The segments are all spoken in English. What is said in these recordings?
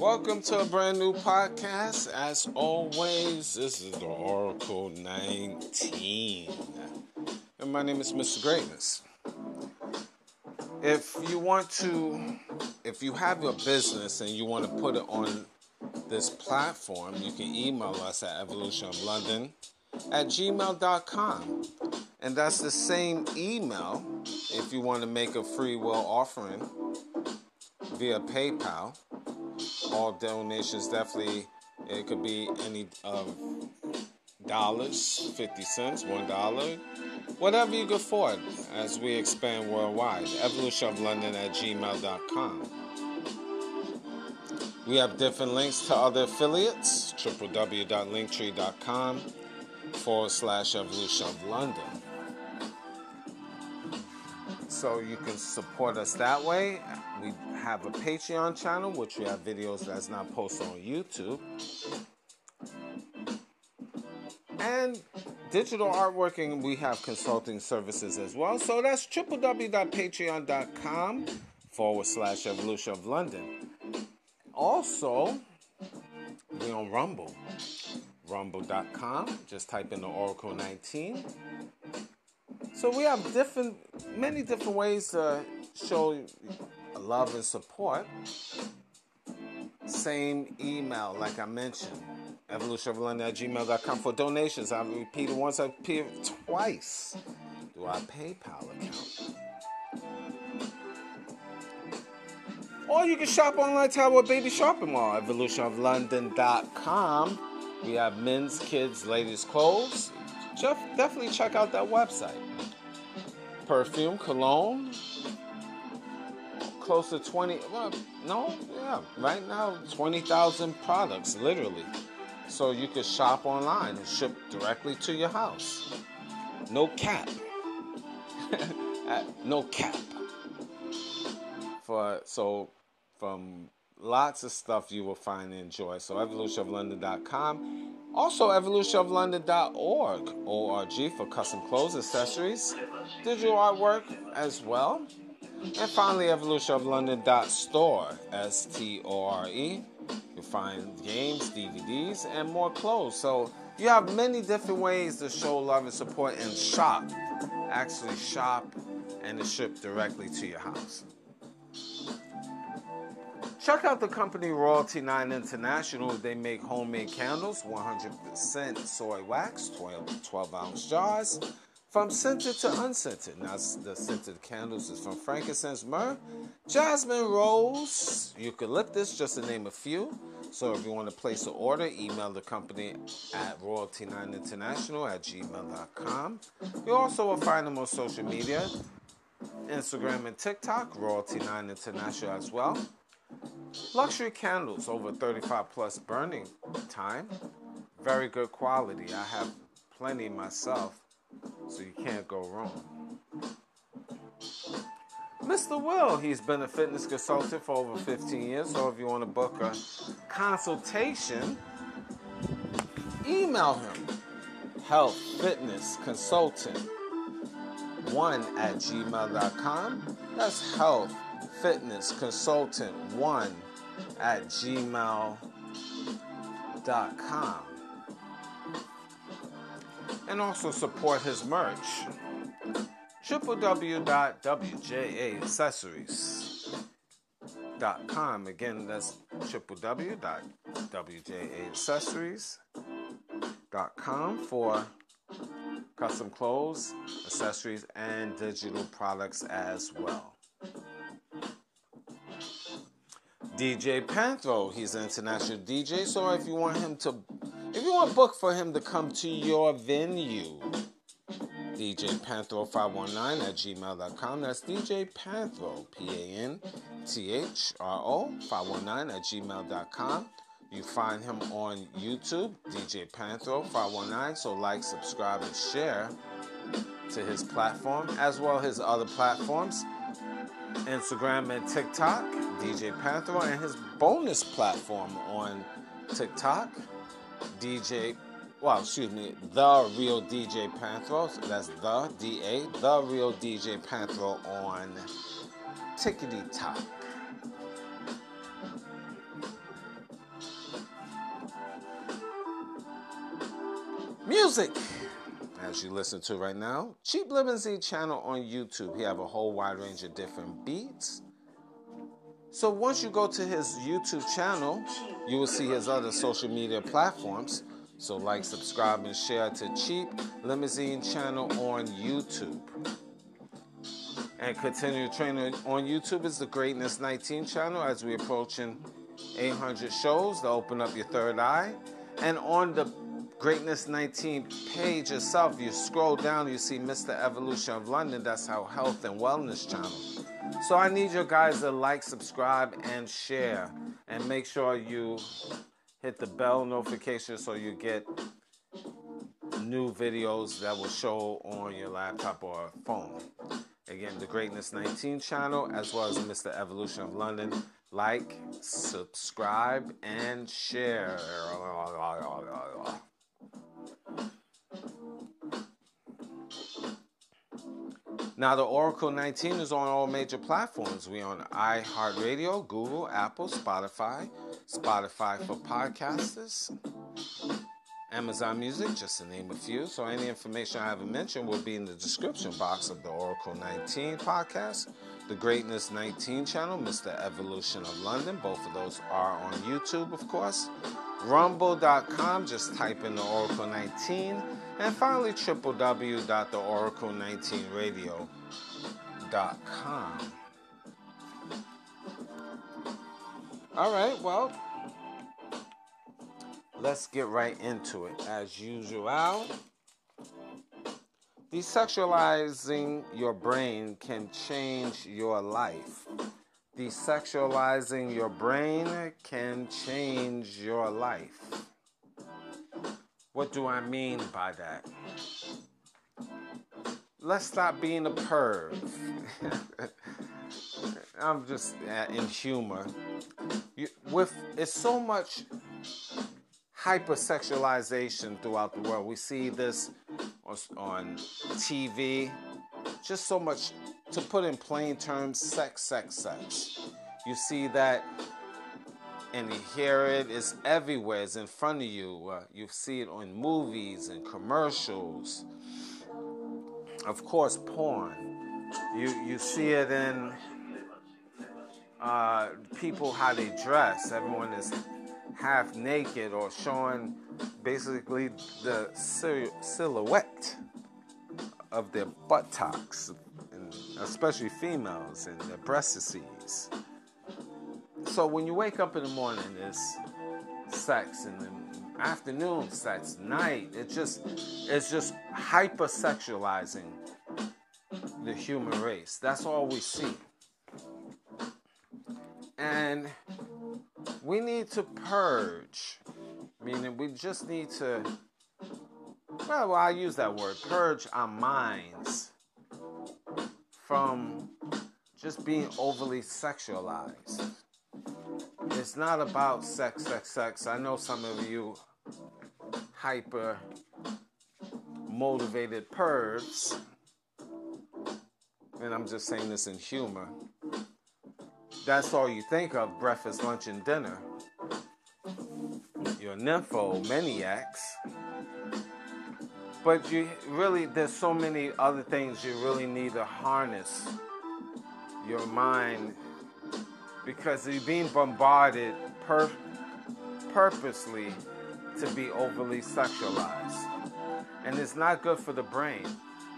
Welcome to a brand new podcast. As always, this is the Oracle 19. And my name is Mr. Greatness. If you have your business and you want to put it on this platform, you can email us at evolutionoflondon@gmail.com. And that's the same email if you want to make a free will offering via PayPal. All donations, definitely, it could be any dollars, 50 cents, $1, whatever you can afford as we expand worldwide. evolutionoflondon@gmail.com. We have different links to other affiliates, www.linktree.com/evolutionoflondon. So you can support us that way. We have a Patreon channel, which we have videos that's not posted on YouTube. And digital artwork, and we have consulting services as well. So that's www.patreon.com/evolutionoflondon. Also, we're on Rumble. Rumble.com. Just type in the Oracle 19. So we have many different ways to show love and support. Same email, like I mentioned, evolutionoflondon@gmail.com for donations. I repeat it once, I repeat it twice. Do our PayPal account. Or you can shop online to our baby shopping mall, evolutionoflondon.com. We have men's, kids, ladies' clothes. Definitely check out that website. Perfume, cologne, close to 20,000 products, literally. So you can shop online and ship directly to your house. No cap. No cap. From lots of stuff you will find and enjoy. So evolutionoflondon.com. Also, evolutionoflondon.org, O-R-G, for custom clothes, accessories, digital artwork as well. And finally, evolutionoflondon.store, S-T-O-R-E. You'll find games, DVDs, and more clothes. So you have many different ways to show love and support and shop. Actually shop and ship directly to your house. Check out the company Royalty Nine International. They make homemade candles, 100% soy wax, 12-ounce jars, from scented to unscented. Now, the scented candles is from frankincense, myrrh, jasmine, rose, eucalyptus, just to name a few. So if you want to place an order, email the company at royalty9international@gmail.com. You also will find them on social media, Instagram and TikTok, Royalty Nine International as well. Luxury candles, over 35 plus burning time, very good quality. I have plenty myself, so you can't go wrong. Mr. Will, he's been a fitness consultant for over 15 years, so if you want to book a consultation, email him, healthfitnessconsultant1@gmail.com. That's healthfitnessconsultant1@gmail.com. And also support his merch, www.WJA Accessories.com. Again, that's www.WJA Accessories.com for custom clothes, accessories, and digital products as well. DJ Panthro, he's an international DJ, so if you want to book for him to come to your venue, DJPanthro519@gmail.com. That's DJPanthro, Panthro, 519@gmail.com. You find him on YouTube, DJ Panthro 519. So like, subscribe, and share to his platform, as well as his other platforms, Instagram and TikTok, DJ Panthro, and his bonus platform on TikTok, The Real DJ Panthro. So that's the DA, The Real DJ Panthro on TikTok. Music, as you listen to right now, Cheap Limousine channel on YouTube. He have a whole wide range of different beats. So once you go to his YouTube channel, you will see his other social media platforms. So like, subscribe, and share to Cheap Limousine channel on YouTube. And continue training on YouTube is the Greatness 19 channel, as we're approaching 800 shows to open up your third eye. And on the Greatness 19 page yourself, you scroll down, you see Mr. Evolution of London. That's our health and wellness channel. So I need your guys to like, subscribe, and share. And make sure you hit the bell notification so you get new videos that will show on your laptop or phone. Again, the Greatness 19 channel, as well as Mr. Evolution of London. Like, subscribe, and share. Now, the Oracle 19 is on all major platforms. We're on iHeartRadio, Google, Apple, Spotify for podcasters, Amazon Music, just to name a few. So any information I haven't mentioned will be in the description box of the Oracle 19 podcast, the Greatness 19 channel, Mr. Evolution of London. Both of those are on YouTube, of course. Rumble.com, just type in the Oracle 19. And finally, www.theoracle19radio.com. All right, well, let's get right into it. As usual, desexualizing your brain can change your life. Desexualizing your brain can change your life. What do I mean by that? Let's stop being a perv. I'm just in humor. It's so much hypersexualization throughout the world. We see this on TV. Just so much, to put in plain terms, sex. You see that and you hear it. It's everywhere. It's in front of you. You see it on movies and commercials. Of course, porn. You see it in people, how they dress. Everyone is half naked or showing basically the silhouette of their buttocks, and especially females, and their breastises. So when you wake up in the morning, there's sex, and then afternoon sex, night. It's just hypersexualizing the human race. That's all we see. And we need to purge, meaning we just need to, well, I use that word, purge our minds from just being overly sexualized. It's not about sex. I know some of you hyper-motivated pervs, and I'm just saying this in humor, that's all you think of, breakfast, lunch, and dinner. You're nymphomaniacs. But you really, there's so many other things you really need to harness your mind, because you're being bombarded purposely to be overly sexualized. And it's not good for the brain.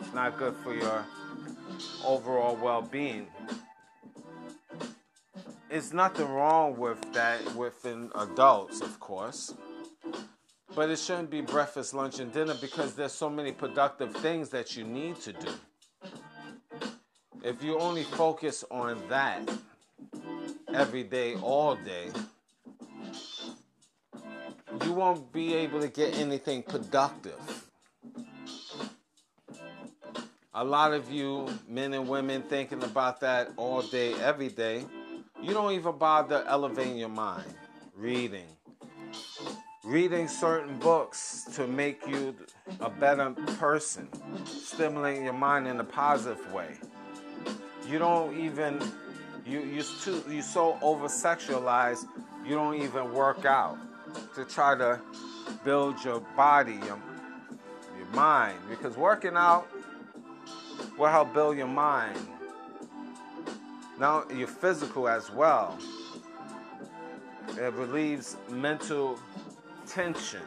It's not good for your overall well-being. It's nothing wrong with that within adults, of course. But it shouldn't be breakfast, lunch, and dinner because there's so many productive things that you need to do. If you only focus on that every day, all day, you won't be able to get anything productive. A lot of you men and women thinking about that all day, every day, you don't even bother elevating your mind. Reading certain books to make you a better person, stimulating your mind in a positive way. You don't even, you're so over-sexualized, you don't even work out to try to build your body, your mind. Because working out will help build your mind. Now, your physical as well. It relieves mental tension.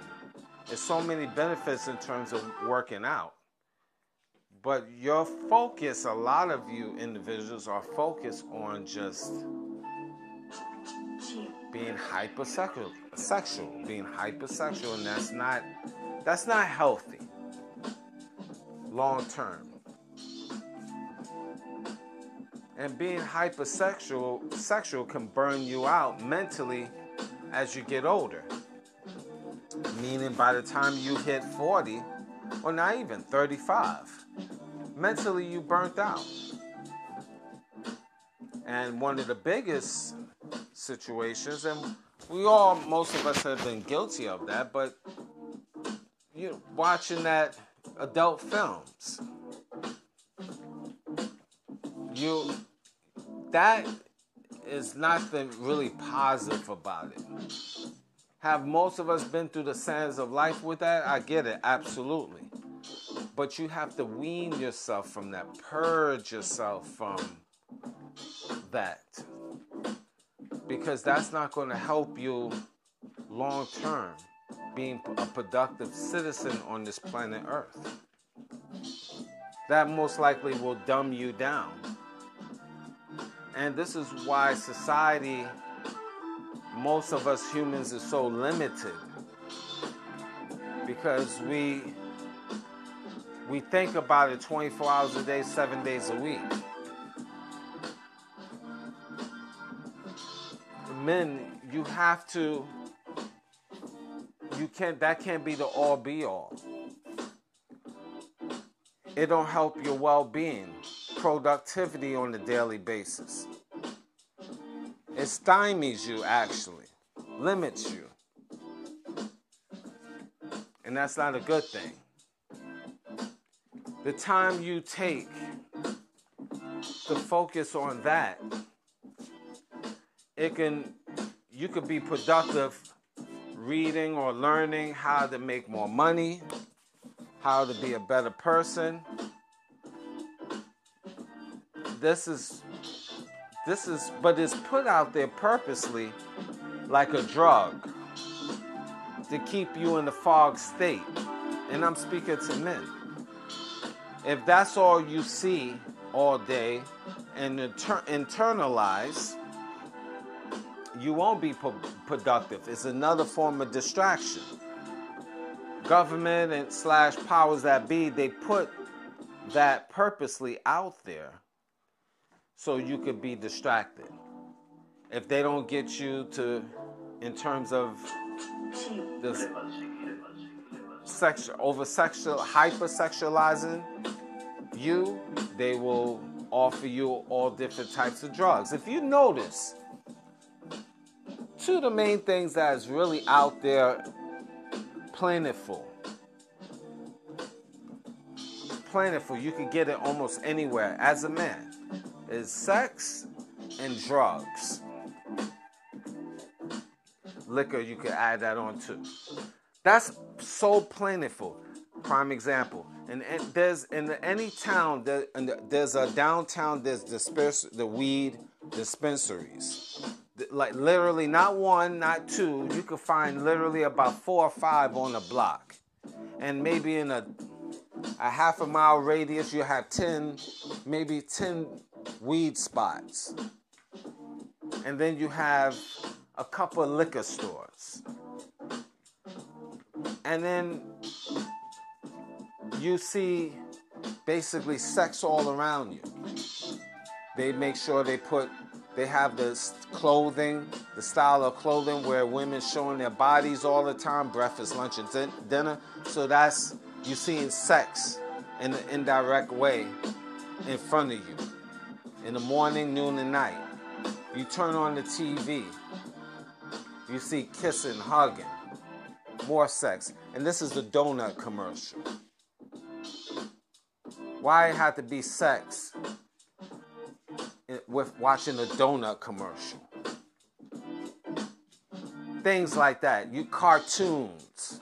There's so many benefits in terms of working out. But your focus, a lot of you individuals are focused on just being hypersexual, and that's not healthy long term. And being hypersexual can burn you out mentally as you get older. Meaning by the time you hit 40, or not even 35, mentally you burnt out. And one of the biggest situations, and most of us have been guilty of that, but you're watching that adult films. That is nothing really positive about it. Have most of us been through the sands of life with that? I get it, absolutely. But you have to wean yourself from that, purge yourself from that. Because that's not going to help you long term, being a productive citizen on this planet Earth. That most likely will dumb you down. And this is why society, most of us humans, is so limited, because we think about it 24 hours a day, 7 days a week. Men, that can't be the all be all. It don't help your well-being, productivity on a daily basis. It stymies you, actually, limits you. And that's not a good thing. The time you take to focus on that, you could be productive reading or learning how to make more money, how to be a better person. But it's put out there purposely like a drug to keep you in the fog state. And I'm speaking to men. If that's all you see all day and internalize, you won't be productive. It's another form of distraction. Government and / powers that be, they put that purposely out there. So you could be distracted. If they don't get you to, in terms of this hyper-sexualizing you, they will offer you all different types of drugs. If you notice, two of the main things that is really out there, plentiful, you can get it almost anywhere as a man, is sex and drugs. Liquor, you could add that on too. That's so plentiful. Prime example. And there's in any town, there's a downtown, there's the weed dispensaries. Like literally not one, not two. You could find literally about 4 or 5 on a block. And maybe in a half a mile radius, you have 10 weed spots, and then you have a couple of liquor stores. And then you see basically sex all around you. They make sure they have the clothing, the style of clothing where women showing their bodies all the time, breakfast, lunch, and dinner. So that's, you're seeing sex in an indirect way in front of you. In the morning, noon, and night. You turn on the TV. You see kissing, hugging, more sex. And this is the donut commercial. Why it had to be sex with watching a donut commercial? Things like that. You cartoons.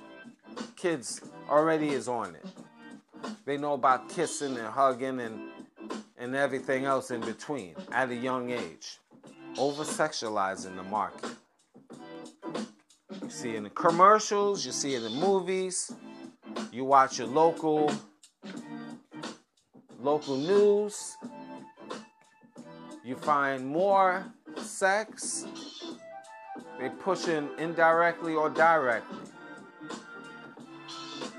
Kids already is on it. They know about kissing and hugging and everything else in between at a young age. Over-sexualizing the market. You see it in the commercials, you see it in the movies, you watch your local news, you find more sex. They pushing indirectly or directly.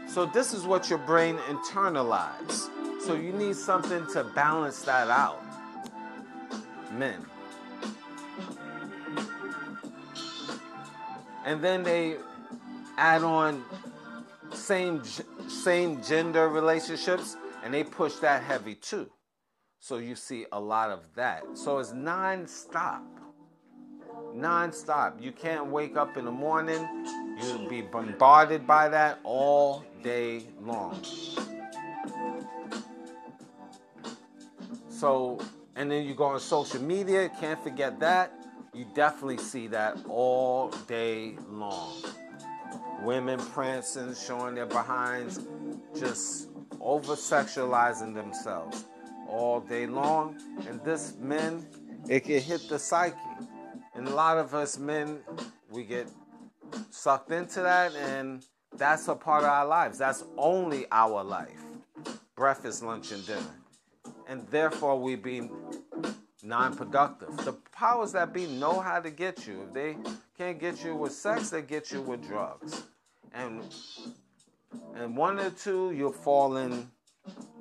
So this is what your brain internalizes. So you need something to balance that out. Men. And then they add on same gender relationships, and they push that heavy too. So you see a lot of that. So it's nonstop. Nonstop. You can't wake up in the morning. You'll be bombarded by that all day long. So, and then you go on social media, can't forget that. You definitely see that all day long. Women prancing, showing their behinds, just over-sexualizing themselves all day long. And this, men, it can hit the psyche. And a lot of us men, we get sucked into that, and that's a part of our lives. That's only our life. Breakfast, lunch, and dinner. And therefore, we be non-productive. The powers that be know how to get you. If they can't get you with sex, they get you with drugs. And one or two, you'll fall in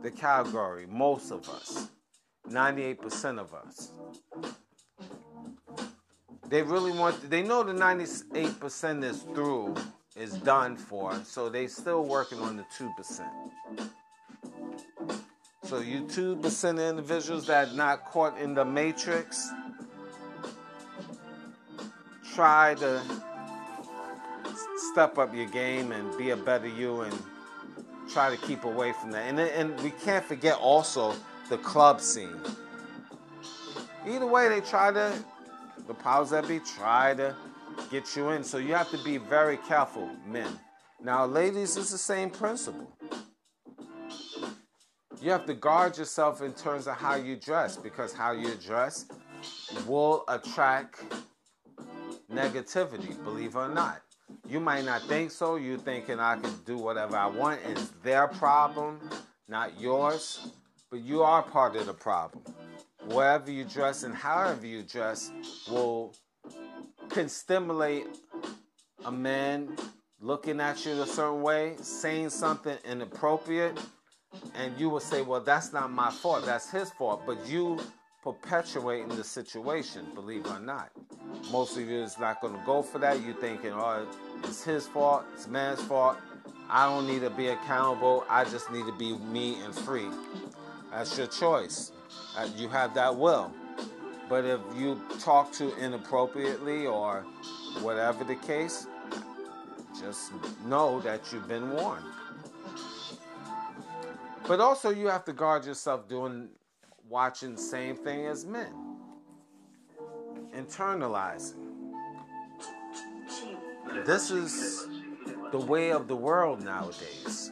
the category. Most of us. 98% of us. They really want, they know the 98% is through, is done for, so they still working on the 2%. So you 2% of individuals that are not caught in the matrix, try to step up your game and be a better you and try to keep away from that. And we can't forget also the club scene. Either way, they try to, the powers that be try to get you in. So you have to be very careful, men. Now, ladies, it's the same principle. You have to guard yourself in terms of how you dress, because how you dress will attract negativity, believe it or not. You might not think so. You're thinking I can do whatever I want. It's their problem, not yours. But you are part of the problem. Wherever you dress and however you dress can stimulate a man looking at you a certain way, saying something inappropriate. And you will say, well, that's not my fault. That's his fault. But you perpetuating the situation, believe it or not. Most of you is not going to go for that. You're thinking, oh, it's his fault. It's man's fault. I don't need to be accountable. I just need to be me and free. That's your choice. You have that will. But if you talk to inappropriately or whatever the case, just know that you've been warned. But also you have to guard yourself watching the same thing as men. Internalizing. This is the way of the world nowadays.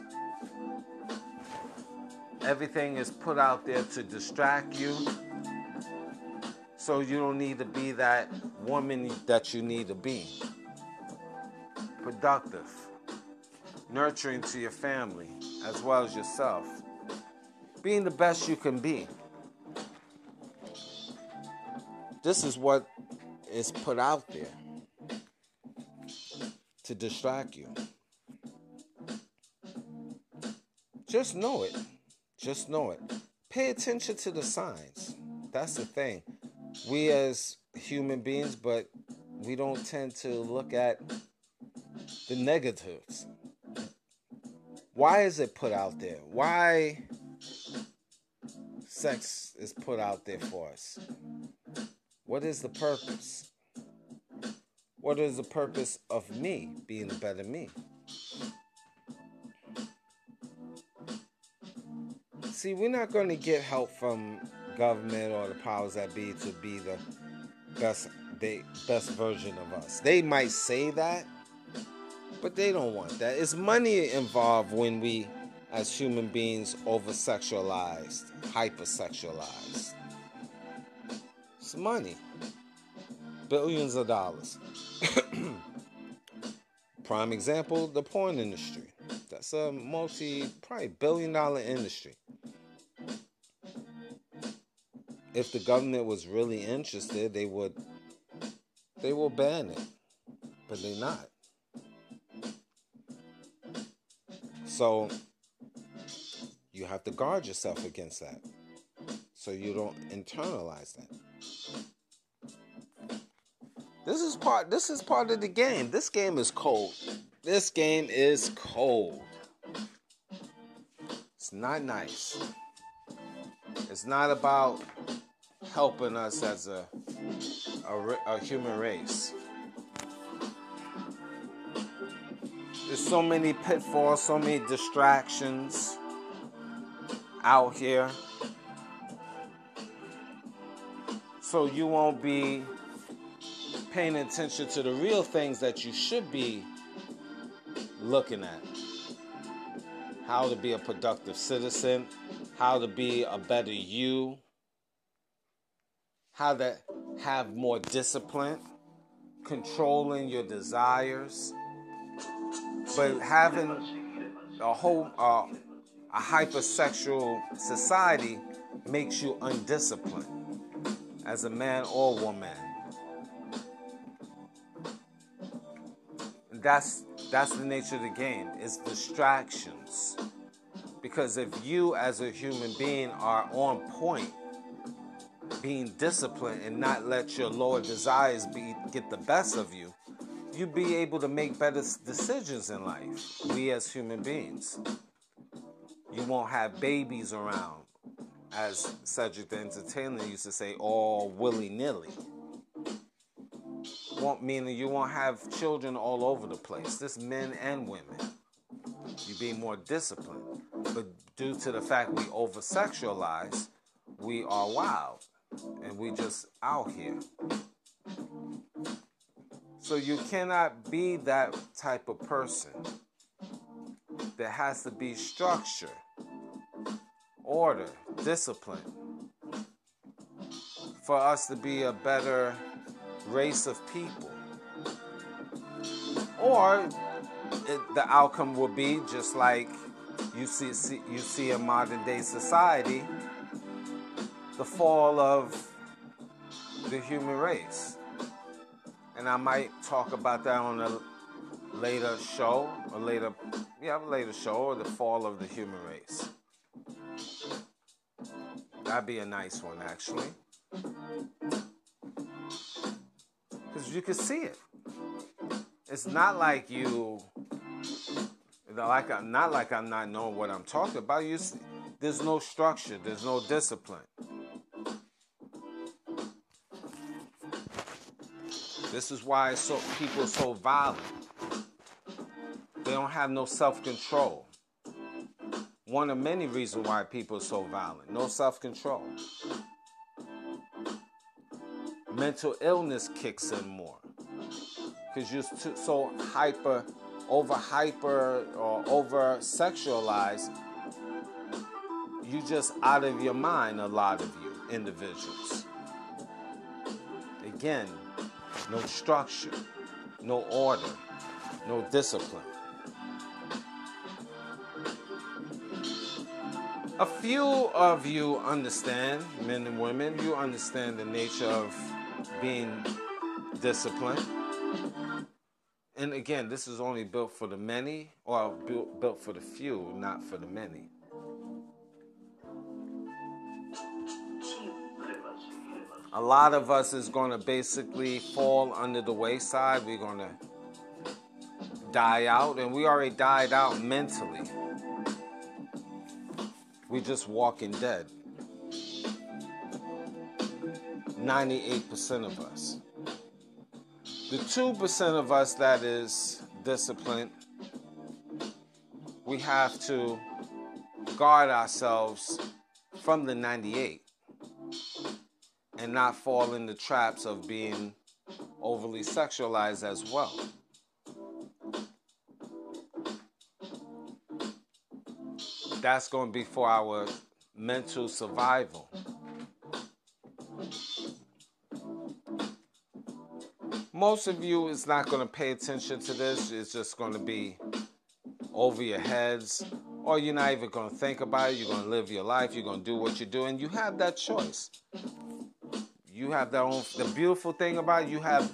Everything is put out there to distract you. So you don't need to be that woman that you need to be. Productive. Nurturing to your family as well as yourself. Being the best you can be. This is what is put out there to distract you. Just know it. Just know it. Pay attention to the signs. That's the thing. We as human beings, but we don't tend to look at the negatives. Why is it put out there? Why sex is put out there for us? What is the purpose? What is the purpose of me being a better me? See, we're not going to get help from government or the powers that be to be the best version of us. They might say that, but they don't want that. It's money involved when we, as human beings, over-sexualized, hyper-sexualized. It's money. Billions of dollars. Prime example, the porn industry. That's a probably billion-dollar industry. If the government was really interested, they will ban it. But they're not. So you have to guard yourself against that, so you don't internalize that. This is part of the game. This game is cold. This game is cold. It's not nice. It's not about helping us as a human race. There's so many pitfalls, so many distractions out here. So you won't be paying attention to the real things that you should be looking at. How to be a productive citizen, how to be a better you, how to have more discipline, controlling your desires, but having a whole a hypersexual society makes you undisciplined as a man or woman. That's the nature of the game. It's distractions. Because if you as a human being are on point, being disciplined and not let your lower desires get the best of you, you'd be able to make better decisions in life. We as human beings. You won't have babies around, as Cedric the Entertainer used to say, all willy-nilly. Meaning you won't have children all over the place. This men and women. You be more disciplined. But due to the fact we over-sexualize, we are wild. And we just out here. So you cannot be that type of person. There has to be structure, order, discipline. For us to be a better race of people. Or the outcome will be just like you see in modern day society, the fall of the human race. And I might talk about that on a later show, or the fall of the human race. That'd be a nice one, actually. Because you can see it. It's not like I'm not knowing what I'm talking about. You see, there's no structure. There's no discipline. This is why people are so violent. They don't have no self-control. One of many reasons why people are so violent. No self-control. Mental illness kicks in more because you're so over sexualized. You just out of your mind, a lot of you individuals. Again, no structure, no order, no discipline. A few of you understand, men and women, you understand the nature of being disciplined. And again, this is only built for the many, or built for the few, not for the many. a lot of us is going to basically fall under the wayside. We're going to die out, and we already died out mentally. We just walking dead. 98% of us. The 2% of us that is disciplined, we have to guard ourselves from the 98 and not fall in the traps of being overly sexualized as well. That's going to be for our mental survival. Most of you is not going to pay attention to this. It's just going to be over your heads, or you're not even going to think about it. You're going to live your life. You're going to do what you do, and you have that choice. You have that own. The beautiful thing about it, you have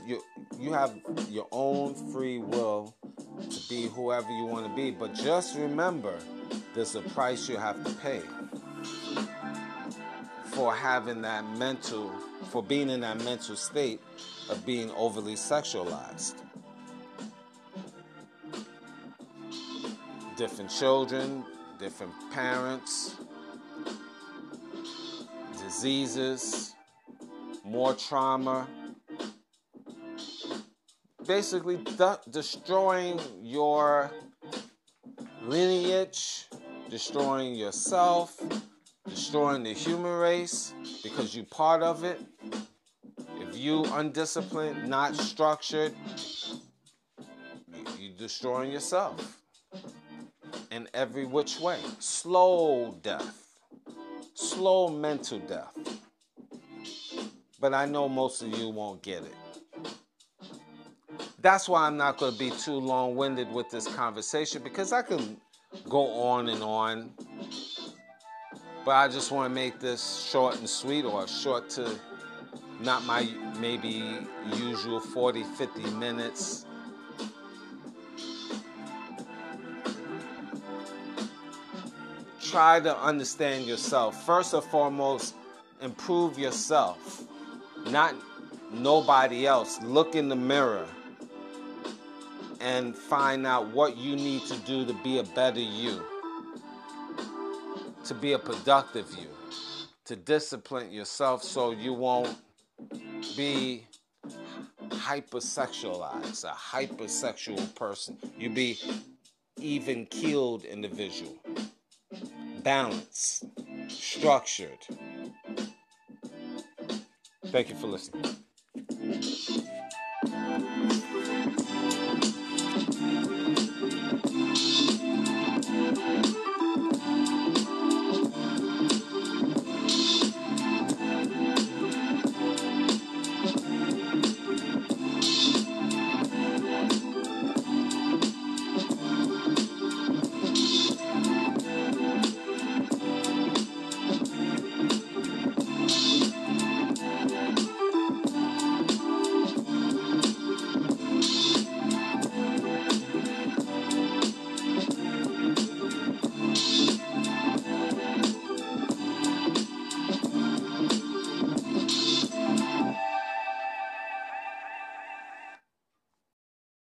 your own free will to be whoever you want to be. But just remember, there's a price you have to pay for having that mental, for being in that mental state of being overly sexualized. Different children, different parents, diseases, more trauma, basically destroying your lineage, destroying yourself, destroying the human race because you're part of it. If you undisciplined, not structured, you're destroying yourself in every which way. Slow death, slow mental death. But I know most of you won't get it. That's why I'm not going to be too long-winded with this conversation, because I can go on and on. But I just want to make this short and sweet, or short to not my maybe usual 40, 50 minutes. Try to understand yourself. First and foremost, improve yourself, not nobody else. Look in the mirror and find out what you need to do to be a better you, to be a productive you, to discipline yourself so you won't be hypersexualized, a hypersexual person. You be even-keeled individual, balanced, structured. Thank you for listening.